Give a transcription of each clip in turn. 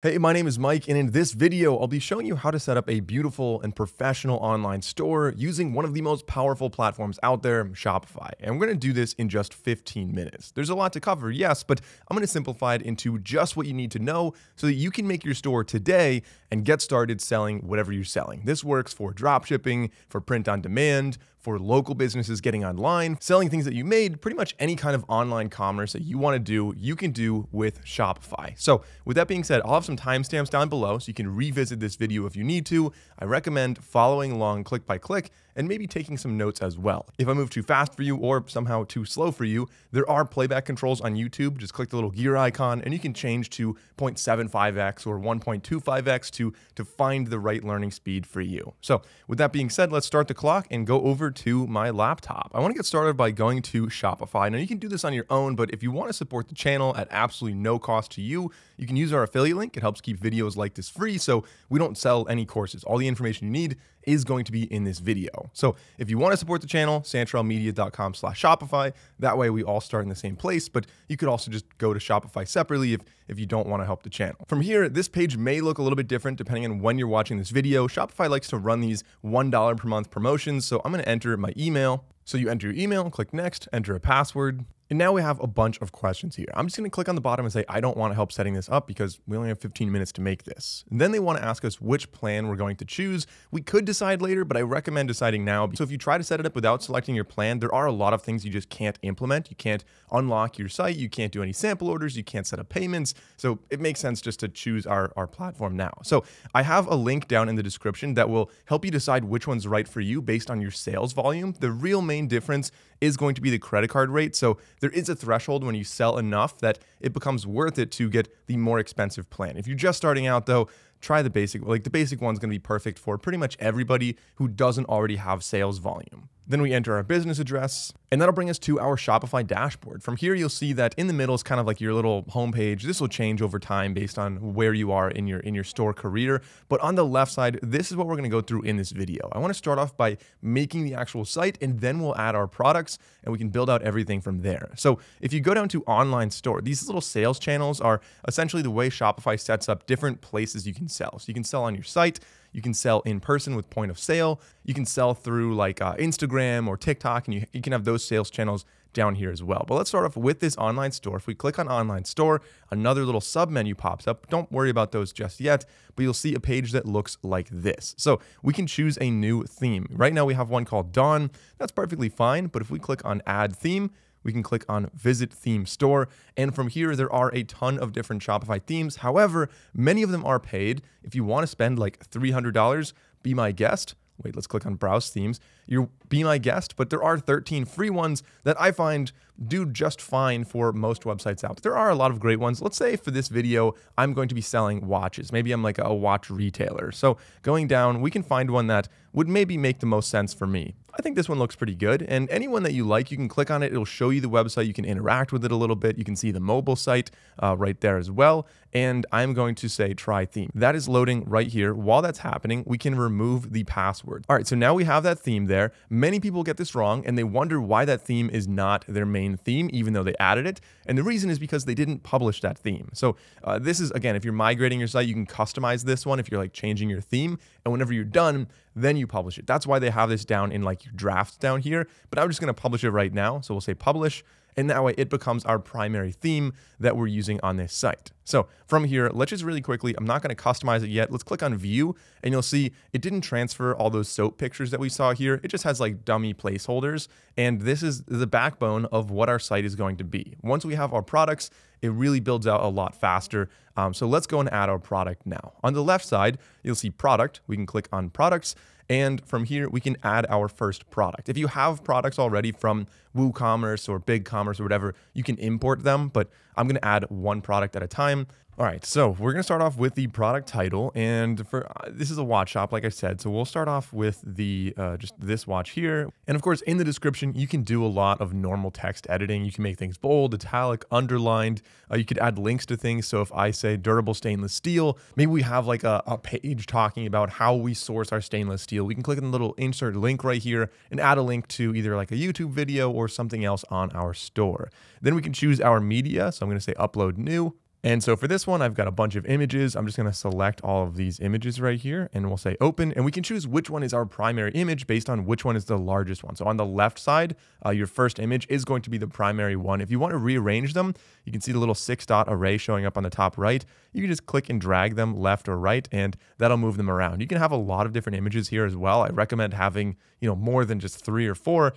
Hey, my name is Mike, and in this video, I'll be showing you how to set up a beautiful and professional online store using one of the most powerful platforms out there, Shopify. And we're going to do this in just 15 minutes. There's a lot to cover, yes, but I'm going to simplify it into just what you need to know so that you can make your store today and get started selling whatever you're selling. This works for dropshipping, for print on demand, for local businesses getting online, selling things that you made, pretty much any kind of online commerce that you want to do, you can do with Shopify. So with that being said, I'll have some timestamps down below so you can revisit this video if you need to. I recommend following along click by click and maybe taking some notes as well. If I move too fast for you or somehow too slow for you, there are playback controls on YouTube. Just click the little gear icon and you can change to 0.75x or 1.25x to find the right learning speed for you. So with that being said, let's start the clock and go over to my laptop. I want to get started by going to Shopify. Now you can do this on your own, but if you want to support the channel at absolutely no cost to you, you can use our affiliate link. It helps keep videos like this free, so we don't sell any courses. All the information you need is going to be in this video. So if you want to support the channel, santrelmedia.com/Shopify. That way we all start in the same place, but you could also just go to Shopify separately if you don't want to help the channel. From here, this page may look a little bit different depending on when you're watching this video. Shopify likes to run these $1 per month promotions, so I'm going to enter my email. So you enter your email, click next, enter a password. And now we have a bunch of questions here. I'm just going to click on the bottom and say, I don't want to help setting this up because we only have 15 minutes to make this. And then they want to ask us which plan we're going to choose. We could decide later, but I recommend deciding now. So if you try to set it up without selecting your plan, there are a lot of things you just can't implement. You can't unlock your site. You can't do any sample orders. You can't set up payments. So it makes sense just to choose our platform now. So I have a link down in the description that will help you decide which one's right for you based on your sales volume. The real main difference is going to be the credit card rate. So there is a threshold when you sell enough that it becomes worth it to get the more expensive plan. If you're just starting out though, try the basic. Like the basic one's going to be perfect for pretty much everybody who doesn't already have sales volume. Then we enter our business address, and that'll bring us to our Shopify dashboard. From here, you'll see that in the middle is kind of like your little homepage. This will change over time based on where you are in your store career. But on the left side, this is what we're going to go through in this video. I want to start off by making the actual site, and then we'll add our products, and we can build out everything from there. So if you go down to online store, these little sales channels are essentially the way Shopify sets up different places you can sell. So you can sell on your site. You can sell in person with point of sale. You can sell through like Instagram or TikTok, and you can have those sales channels down here as well. But let's start off with this online store. If we click on online store, another little sub menu pops up. Don't worry about those just yet, but you'll see a page that looks like this. So we can choose a new theme. Right now we have one called Dawn. That's perfectly fine. But if we click on add theme, we can click on visit theme store. And from here, there are a ton of different Shopify themes. However, many of them are paid. If you want to spend like $300, be my guest. Wait, let's click on browse themes. You're be my guest, but there are 13 free ones that I find do just fine for most websites out. There are a lot of great ones. Let's say for this video, I'm going to be selling watches. Maybe I'm like a watch retailer. So going down, we can find one that would maybe make the most sense for me. I think this one looks pretty good. And anyone that you like, you can click on it. It'll show you the website. You can interact with it a little bit. You can see the mobile site right there as well. And I'm going to say try theme. That is loading right here. While that's happening, we can remove the password. All right, so now we have that theme there. Many people get this wrong and they wonder why that theme is not their main theme, even though they added it. And the reason is because they didn't publish that theme. So this is, again, if you're migrating your site, you can customize this one if you're like changing your theme. And whenever you're done, then you publish it. That's why they have this down in like your drafts down here. But I'm just going to publish it right now. So we'll say publish. And that way it becomes our primary theme that we're using on this site. So from here, let's just really quickly, I'm not going to customize it yet. Let's click on view and you'll see it didn't transfer all those soap pictures that we saw here. It just has like dummy placeholders. And this is the backbone of what our site is going to be. Once we have our products, it really builds out a lot faster. So let's go and add our product now. On the left side, you'll see product. We can click on products. And from here, we can add our first product. If you have products already from WooCommerce or BigCommerce or whatever, you can import them, but I'm going to add one product at a time. All right, so we're going to start off with the product title. And for this is a watch shop, like I said, so we'll start off with the just this watch here. And of course, in the description, you can do a lot of normal text editing. You can make things bold, italic, underlined. You could add links to things. So if I say durable stainless steel, maybe we have like a page talking about how we source our stainless steel. We can click on the little insert link right here and add a link to either like a YouTube video or something else on our store. Then we can choose our media. So I'm going to say upload new. And so for this one, I've got a bunch of images. I'm just going to select all of these images right here and we'll say open, and we can choose which one is our primary image based on which one is the largest one. So on the left side, your first image is going to be the primary one. If you want to rearrange them, you can see the little 6 dot array showing up on the top right. You can just click and drag them left or right, and that'll move them around. You can have a lot of different images here as well. I recommend having, you know, more than just 3 or 4,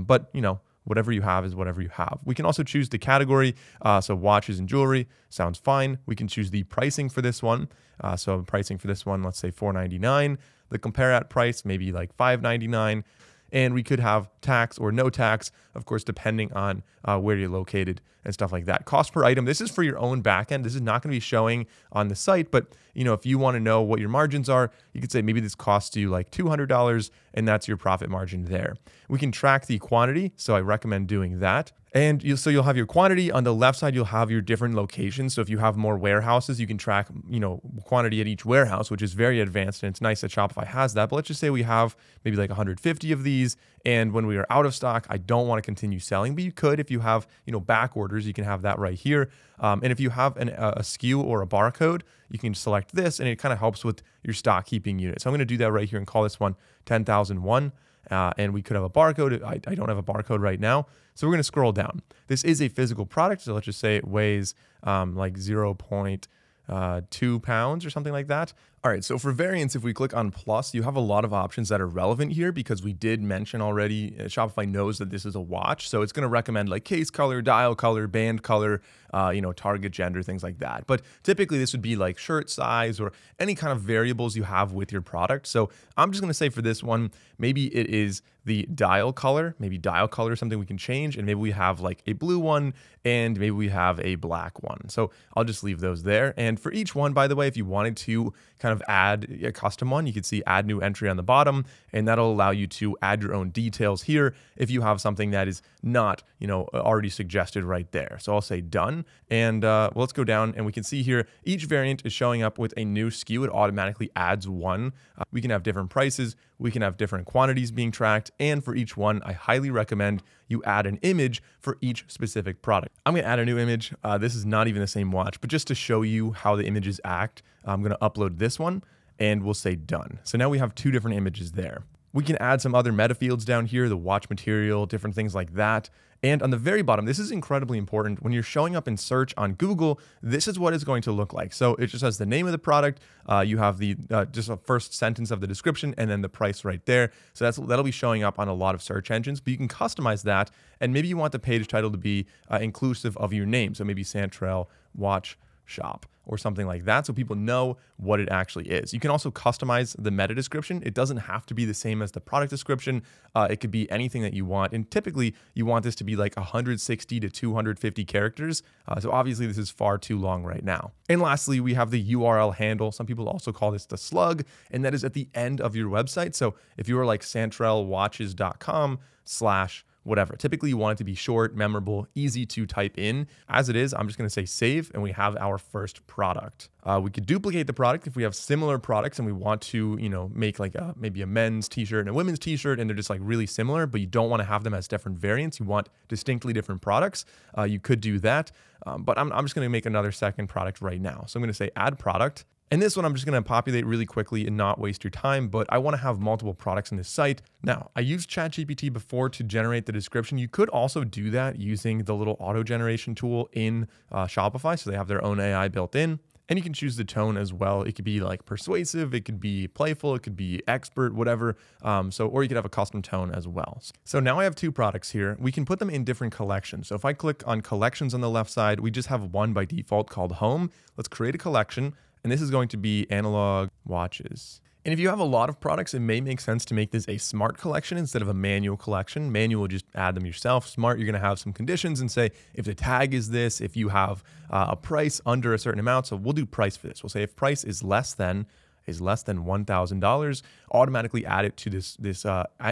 but you know, whatever you have is whatever you have. We can also choose the category. So watches and jewelry sounds fine. We can choose the pricing for this one. So pricing for this one, let's say $4.99. The compare at price, maybe like $5.99. And we could have tax or no tax, of course, depending on where you're located and stuff like that. Cost per item, this is for your own backend. This is not going to be showing on the site, but you know, if you want to know what your margins are, you could say maybe this costs you like $200 and that's your profit margin there. We can track the quantity, so I recommend doing that. And so you'll have your quantity. On the left side, you'll have your different locations. So if you have more warehouses, you can track, you know, quantity at each warehouse, which is very advanced. And it's nice that Shopify has that. But let's just say we have maybe like 150 of these. And when we are out of stock, I don't want to continue selling. But you could, if you have, you know, back orders, you can have that right here. And if you have a SKU or a barcode, you can select this, and it kind of helps with your stock keeping unit. So I'm going to do that right here and call this one 10,001. And we could have a barcode. I don't have a barcode right now. So we're going to scroll down. This is a physical product. So let's just say it weighs like 0.2 pounds or something like that. All right, so for variants, if we click on plus, you have a lot of options that are relevant here, because we did mention already, Shopify knows that this is a watch. So it's going to recommend like case color, dial color, band color, you know, target gender, things like that. But typically this would be like shirt size or any kind of variables you have with your product. So I'm just going to say for this one, maybe it is the dial color. Maybe dial color is something we can change. And maybe we have like a blue one, and maybe we have a black one. So I'll just leave those there. And for each one, by the way, if you wanted to kind of add a custom one, you can see add new entry on the bottom, and that'll allow you to add your own details here if you have something that is not, you know, already suggested right there. So I'll say done, and well, let's go down, and we can see here each variant is showing up with a new SKU. It automatically adds one. We can have different prices, we can have different quantities being tracked, and for each one, I highly recommend you add an image for each specific product. I'm gonna add a new image. This is not even the same watch, but just to show you how the images act, I'm gonna upload this one and we'll say done. So now we have 2 different images there. We can add some other meta fields down here, the watch material, different things like that. And on the very bottom, this is incredibly important. When you're showing up in search on Google, this is what it's going to look like. So it just has the name of the product. You have the just a first sentence of the description, and then the price right there. So that'll be showing up on a lot of search engines, but you can customize that. And maybe you want the page title to be inclusive of your name. So maybe Santrel Watch Shop or something like that, so people know what it actually is. You can also customize the meta description. It doesn't have to be the same as the product description. It could be anything that you want. And typically you want this to be like 160 to 250 characters. So obviously this is far too long right now. And lastly, we have the URL handle. Some people also call this the slug, and that is at the end of your website. So if you were like santrelwatches.com/whatever. Typically, you want it to be short, memorable, easy to type in. As it is, I'm just going to say save, and we have our first product. We could duplicate the product if we have similar products and we want to, you know, make like maybe a men's t-shirt and a women's t-shirt, and they're just like really similar, but you don't want to have them as different variants. You want distinctly different products. You could do that, but I'm just going to make another second product right now. So I'm going to say add product. And this one, I'm just going to populate really quickly and not waste your time, but I want to have multiple products in this site. Now, I used ChatGPT before to generate the description. You could also do that using the little auto generation tool in Shopify. So they have their own AI built in, and you can choose the tone as well. It could be like persuasive, it could be playful, it could be expert, whatever. Or you could have a custom tone as well. So now I have 2 products here. We can put them in different collections. So if I click on collections on the left side, we just have one by default called home. Let's create a collection. And this is going to be analog watches. And if you have a lot of products, it may make sense to make this a smart collection instead of a manual collection. Manual, just add them yourself. Smart, you're going to have some conditions and say, if the tag is this, if you have a price under a certain amount. So we'll do price for this. We'll say if price is less than $1,000, automatically add it to this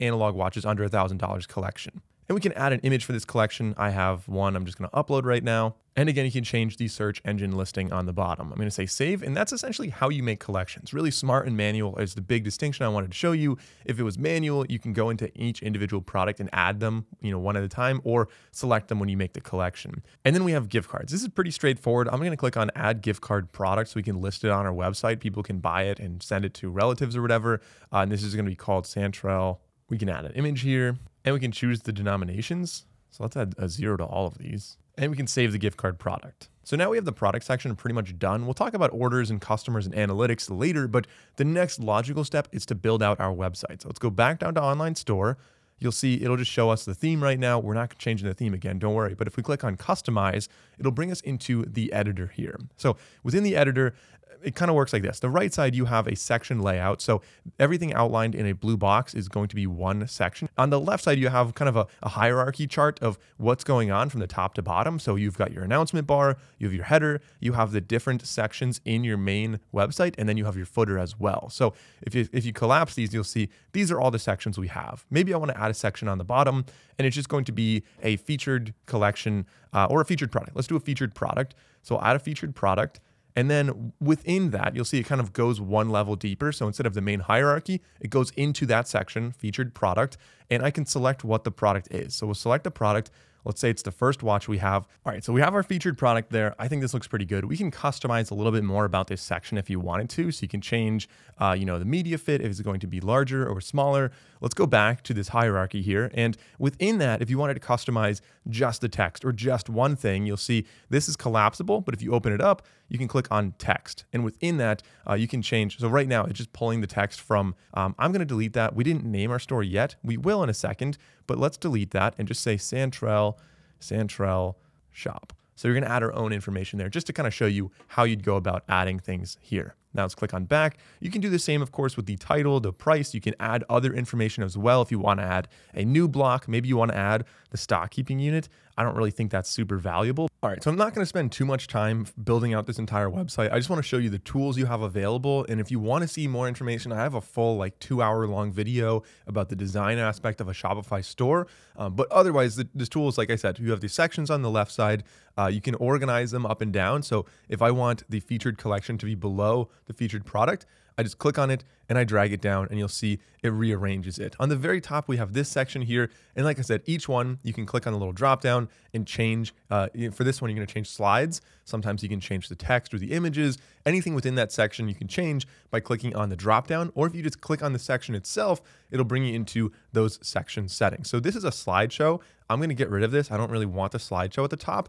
analog watches under $1,000 collection. And we can add an image for this collection. I have one I'm just going to upload right now. And again, you can change the search engine listing on the bottom. I'm going to say save, and that's essentially how you make collections. Really smart and manual is the big distinction I wanted to show you. If it was manual, you can go into each individual product and add them, you know, one at a time, or select them when you make the collection. And then we have gift cards. This is pretty straightforward. I'm going to click on add gift card product so we can list it on our website. People can buy it and send it to relatives or whatever. And this is going to be called Santrel. We can add an image here. And we can choose the denominations. So let's add a 0 to all of these. And we can save the gift card product. So now we have the product section pretty much done. We'll talk about orders and customers and analytics later, but the next logical step is to build out our website. So let's go back down to online store. You'll see it'll just show us the theme right now. We're not changing the theme again, don't worry. But if we click on customize, it'll bring us into the editor here. So within the editor, it kind of works like this. The right side, you have a section layout. So everything outlined in a blue box is going to be one section. On the left side, you have kind of a hierarchy chart of what's going on from the top to bottom. So you've got your announcement bar, you have your header, you have the different sections in your main website, and then you have your footer as well. So if you collapse these, you'll see these are all the sections we have. Maybe I want to add a section on the bottom, and it's just going to be a featured collection or a featured product. Let's do a featured product. So I'll add a featured product. And then within that, you'll see it kind of goes one level deeper. So instead of the main hierarchy, it goes into that section, featured product, and I can select what the product is. So we'll select the product. Let's say it's the first watch we have. All right, so we have our featured product there. I think this looks pretty good. We can customize a little bit more about this section if you wanted to. So you can change, you know, the media fit, if it's going to be larger or smaller. Let's go back to this hierarchy here. And within that, if you wanted to customize just the text or just one thing, you'll see this is collapsible, but if you open it up, you can click on text. And within that, you can change. So right now, it's just pulling the text from, I'm going to delete that. We didn't name our store yet. We will in a second, but let's delete that and just say Santrel shop. So you're going to add our own information there just to kind of show you how you'd go about adding things here. Now let's click on back. You can do the same, of course, with the title, the price. You can add other information as well. If you want to add a new block, maybe you want to add the stock keeping unit. I don't really think that's super valuable. All right, so I'm not going to spend too much time building out this entire website. I just want to show you the tools you have available. And if you want to see more information, I have a full like 2-hour long video about the design aspect of a Shopify store. But otherwise, the tools, like I said, you have the sections on the left side. You can organize them up and down. So if I want the featured collection to be below the featured product, I just click on it and I drag it down and you'll see it rearranges it. On the very top, we have this section here. And like I said, each one, you can click on the little drop down and change. For this one, you're going to change slides. Sometimes you can change the text or the images. Anything within that section you can change by clicking on the drop down. Or if you just click on the section itself, it'll bring you into those section settings. So this is a slideshow. I'm going to get rid of this. I don't really want the slideshow at the top.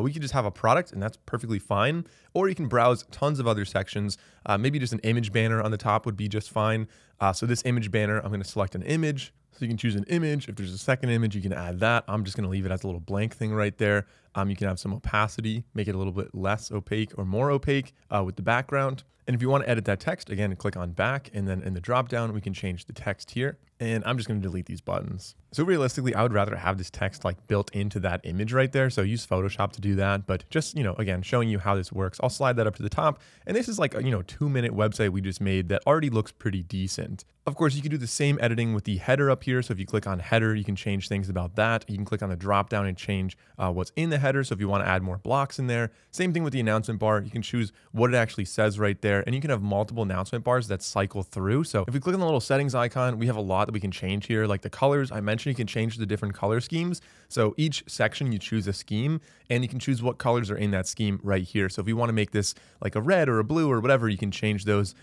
We could just have a product and that's perfectly fine. Or you can browse tons of other sections. Maybe just an image banner on the top would be just fine. So this image banner, I'm going to select an image. So you can choose an image. If there's a second image, you can add that. I'm just going to leave it as a little blank thing right there. You can have some opacity, make it a little bit less opaque or more opaque with the background. And if you want to edit that text, again, click on back, and then in the drop down, we can change the text here. And I'm just going to delete these buttons. So realistically, I would rather have this text like built into that image right there. So use Photoshop to do that. But just, you know, again, showing you how this works, I'll slide that up to the top. And this is like a, you know, 2-minute website we just made that already looks pretty decent. Of course, you can do the same editing with the header up here. So if you click on header, you can change things about that. You can click on the drop down and change what's in the header. So if you want to add more blocks in there, same thing with the announcement bar. You can choose what it actually says right there. And you can have multiple announcement bars that cycle through. So if we click on the little settings icon, we have a lot that we can change here. Like the colors I mentioned, you can change the different color schemes. So each section you choose a scheme and you can choose what colors are in that scheme right here. So if you want to make this like a red or a blue or whatever, you can change those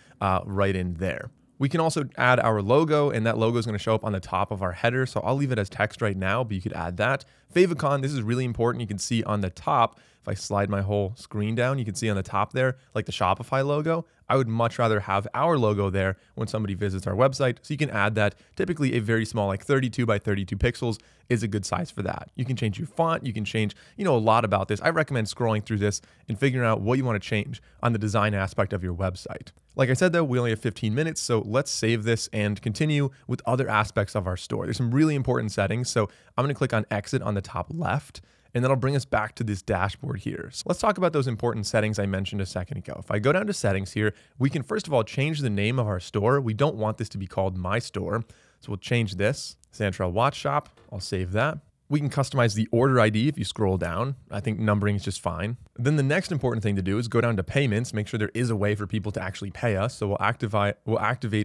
right in there. We can also add our logo, and that logo is going to show up on the top of our header. So I'll leave it as text right now, but you could add that. Favicon, this is really important. You can see on the top, if I slide my whole screen down, you can see on the top there, like the Shopify logo. I would much rather have our logo there when somebody visits our website. So you can add that. Typically a very small, like 32 by 32 pixels is a good size for that. You can change your font. You can change, you know, a lot about this. I recommend scrolling through this and figuring out what you want to change on the design aspect of your website. Like I said, though, we only have 15 minutes. So let's save this and continue with other aspects of our store. There's some really important settings. So I'm going to click on exit on the top left. And that'll bring us back to this dashboard here. So let's talk about those important settings I mentioned a second ago. If I go down to settings here, we can first of all change the name of our store. We don't want this to be called My Store. So we'll change this, Santrel Watch Shop. I'll save that. We can customize the order ID if you scroll down. I think numbering is just fine. Then the next important thing to do is go down to payments, make sure there is a way for people to actually pay us. So we'll activate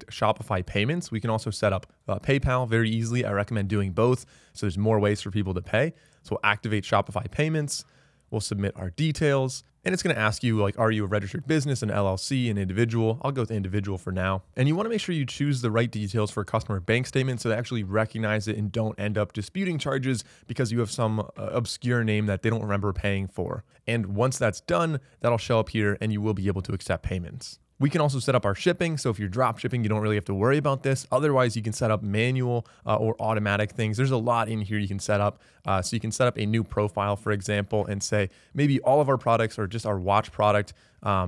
Shopify payments. We can also set up PayPal very easily. I recommend doing both. So there's more ways for people to pay. So we'll activate Shopify payments. We'll submit our details, and it's going to ask you, like, are you a registered business, an LLC, an individual? I'll go with individual for now. And you want to make sure you choose the right details for a customer bank statement so they actually recognize it and don't end up disputing charges because you have some obscure name that they don't remember paying for. And once that's done, that'll show up here and you will be able to accept payments. We can also set up our shipping. So if you're drop shipping, you don't really have to worry about this. Otherwise, you can set up manual or automatic things. There's a lot in here you can set up. So you can set up a new profile, for example, and say maybe all of our products or just our watch product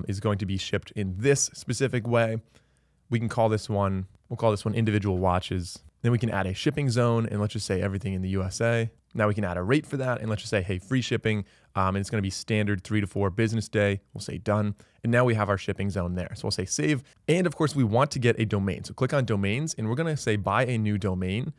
is going to be shipped in this specific way. We can call this one, we'll call this one individual watches. Then we can add a shipping zone and let's just say everything in the USA. Now we can add a rate for that and let's just say, hey, free shipping. And it's going to be standard 3 to 4 business day. We'll say done. And now we have our shipping zone there. So we'll say save. And of course we want to get a domain. So click on domains and we're going to say buy a new domain.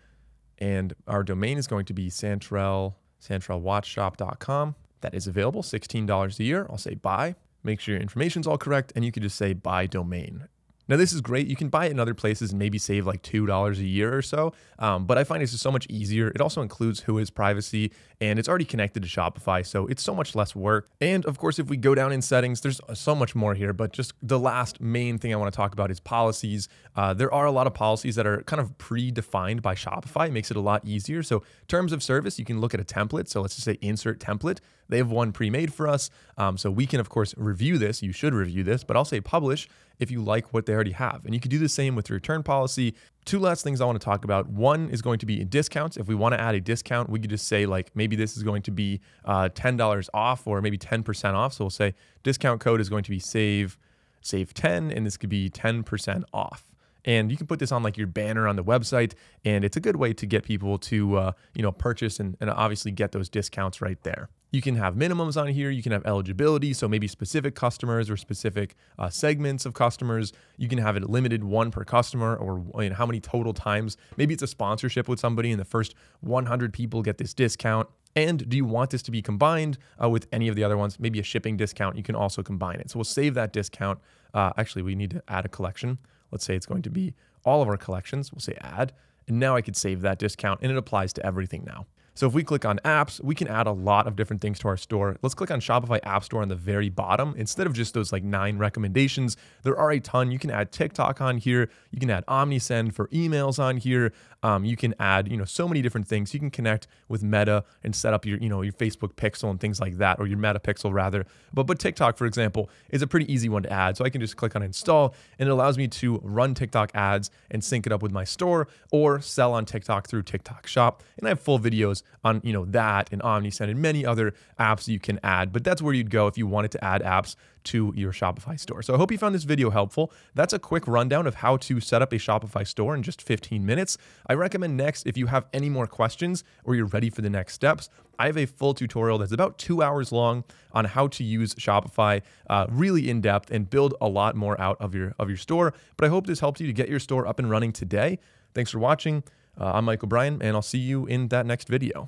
And our domain is going to be santrelwatchshop.com. That is available, $16 a year. I'll say buy, make sure your information's all correct. And you can just say buy domain. Now this is great. You can buy it in other places and maybe save like $2 a year or so. But I find it's just so much easier. It also includes Whois privacy and it's already connected to Shopify. So it's so much less work. And of course, if we go down in settings, there's so much more here, but just the last main thing I want to talk about is policies. There are a lot of policies that are kind of predefined by Shopify. It makes it a lot easier. So terms of service, you can look at a template. So let's just say insert template. They have one pre-made for us. So we can of course review this. You should review this, but I'll say publish if you like what they already have. And you could do the same with return policy. Two last things I want to talk about. One is going to be discounts. If we want to add a discount, we could just say like, maybe this is going to be $10 off or maybe 10% off. So we'll say discount code is going to be save 10, and this could be 10% off. And you can put this on like your banner on the website, and it's a good way to get people to you know, purchase and obviously get those discounts right there. You can have minimums on here. You can have eligibility. So maybe specific customers or specific segments of customers. You can have it limited one per customer, or you know, how many total times. Maybe it's a sponsorship with somebody and the first 100 people get this discount. And do you want this to be combined with any of the other ones? Maybe a shipping discount. You can also combine it. So we'll save that discount. Actually, we need to add a collection. Let's say it's going to be all of our collections. We'll say add. And now I could save that discount and it applies to everything now. So if we click on apps, we can add a lot of different things to our store. Let's click on Shopify App Store on the very bottom. Instead of just those like 9 recommendations, there are a ton. You can add TikTok on here. You can add OmniSend for emails on here. You can add, you know, so many different things. You can connect with Meta and set up your, you know, your Facebook pixel and things like that, or your Meta pixel rather. But TikTok, for example, is a pretty easy one to add. So I can just click on install and it allows me to run TikTok ads and sync it up with my store or sell on TikTok through TikTok Shop. And I have full videos on, you know, that and OmniSend and many other apps you can add, but that's where you'd go if you wanted to add apps to your Shopify store. So I hope you found this video helpful. That's a quick rundown of how to set up a Shopify store in just 15 minutes. I recommend next, if you have any more questions or you're ready for the next steps, I have a full tutorial that's about 2 hours long on how to use Shopify really in depth and build a lot more out of your store. But I hope this helps you to get your store up and running today. Thanks for watching. I'm Michael Bryan, and I'll see you in that next video.